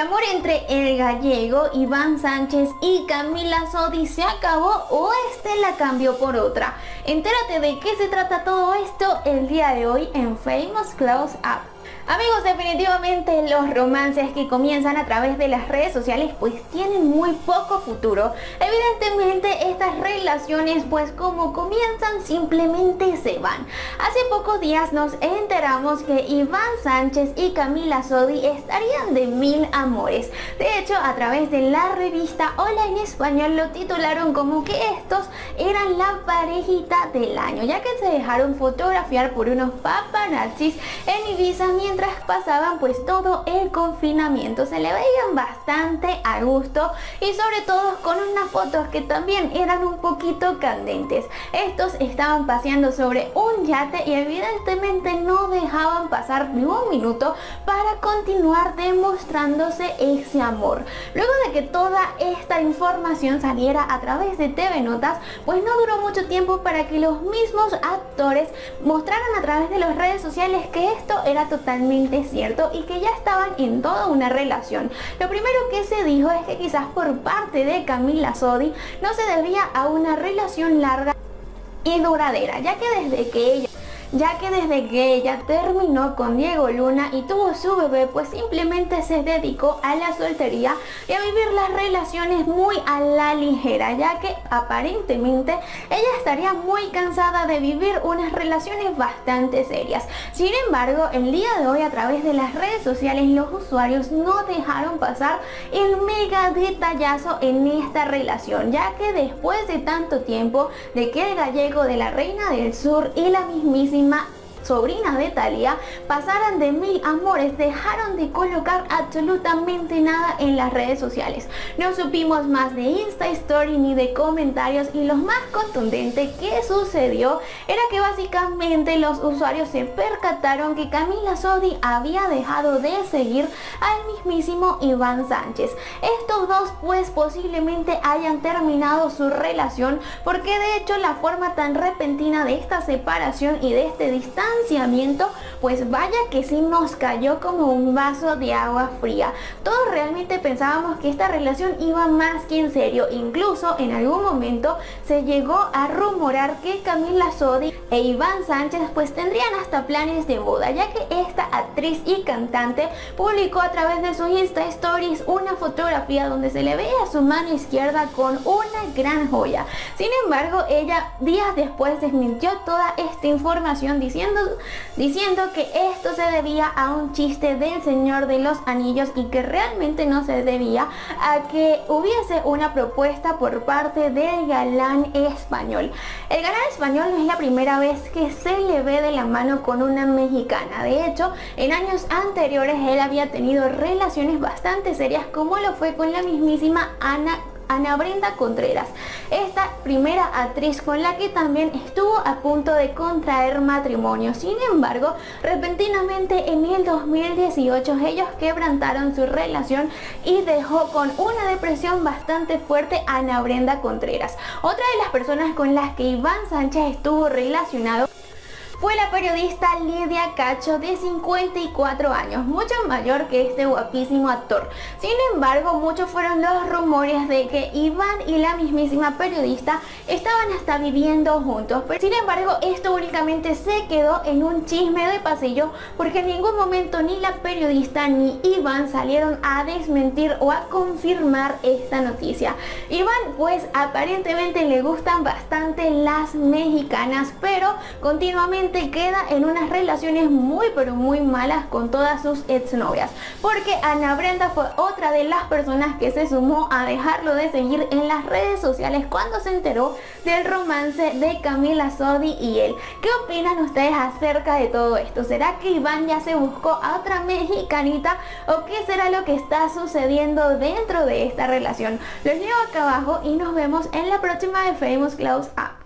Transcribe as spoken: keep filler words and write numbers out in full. amor entre el gallego Iván Sánchez y Camila Sodi se acabó o este la cambió por otra. Entérate de qué se trata todo esto el día de hoy en Famous Close Up. Amigos, definitivamente los romances que comienzan a través de las redes sociales pues tienen muy poco futuro. Evidentemente estas relaciones pues como comienzan simplemente se van. Hace pocos días nos enteramos que Iván Sánchez y Camila Sodi estarían de mil amores. De hecho, a través de la revista Hola en Español lo titularon como que estos eran la parejita del año, ya que se dejaron fotografiar por unos paparazzis en Ibiza mientras pasaban pues todo el confinamiento. Se le veían bastante a gusto y sobre todo con unas fotos que también eran un poquito candentes. Estos estaban paseando sobre un yate y evidentemente no dejaban pasar ni un minuto para continuar demostrándose ese amor. Luego de que toda esta información saliera a través de T V Notas, pues no duró mucho tiempo para que los mismos actores mostraran a través de las redes sociales que esto era totalmente cierto y que ya estaban en toda una relación. Lo primero que se dijo es que quizás por parte de Camila Sodi no se debía a una relación larga y duradera, ya que desde que ella Ya que desde que ella terminó con Diego Luna y tuvo su bebé, pues simplemente se dedicó a la soltería y a vivir las relaciones muy a la ligera, ya que aparentemente ella estaría muy cansada de vivir unas relaciones bastante serias. Sin embargo, el día de hoy a través de las redes sociales los usuarios no dejaron pasar el mega detallazo en esta relación, ya que después de tanto tiempo de que el gallego de la Reina del Sur y la mismísima sobrina de Thalia pasaran de mil amores, dejaron de colocar absolutamente nada en las redes sociales. No supimos más de Insta Story ni de comentarios, y lo más contundente que sucedió era que básicamente los usuarios se percataron que Camila Sodi había dejado de seguir al mismísimo Iván Sánchez. Estos dos pues posiblemente hayan terminado su relación, porque de hecho la forma tan repentina de esta separación y de este distanciamiento pues vaya que sí nos cayó como un vaso de agua fría. Todos realmente pensábamos que esta relación iba más que en serio. Incluso en algún momento se llegó a rumorar que Camila Sodi e Iván Sánchez pues tendrían hasta planes de boda, ya que esta actriz y cantante publicó a través de sus Insta Stories una fotografía donde se le veía su mano izquierda con una gran joya. Sin embargo, ella días después desmintió toda esta información diciendo diciendo que esto se debía a un chiste del Señor de los Anillos y que realmente no se debía a que hubiese una propuesta por parte del galán español. El galán español no es la primera vez que se le ve de la mano con una mexicana. De hecho, en años anteriores él había tenido relaciones bastante serias, como lo fue con la mismísima Ana Ana Brenda Contreras, esta primera actriz con la que también estuvo a punto de contraer matrimonio. Sin embargo, repentinamente en el dos mil dieciocho ellos quebrantaron su relación y dejó con una depresión bastante fuerte a Ana Brenda Contreras. Otra de las personas con las que Iván Sánchez estuvo relacionado fue la periodista Lidia Cacho, de cincuenta y cuatro años, mucho mayor que este guapísimo actor. Sin embargo, muchos fueron los rumores de que Iván y la mismísima periodista estaban hasta viviendo juntos. Pero, sin embargo, esto únicamente se quedó en un chisme de pasillo, porque en ningún momento ni la periodista ni Iván salieron a desmentir o a confirmar esta noticia. Iván pues aparentemente le gustan bastante las mexicanas, pero continuamente queda en unas relaciones muy pero muy malas con todas sus exnovias, porque Ana Brenda fue otra de las personas que se sumó a dejarlo de seguir en las redes sociales cuando se enteró del romance de Camila Sodi y él. ¿Qué opinan ustedes acerca de todo esto? ¿Será que Iván ya se buscó a otra mexicanita o qué será lo que está sucediendo dentro de esta relación? Los leo acá abajo y nos vemos en la próxima de Famous Close Up.